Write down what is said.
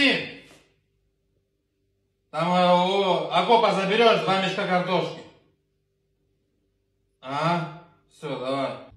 Максим! Там окопа заберешь 2 мешка картошки. Ага, все, давай.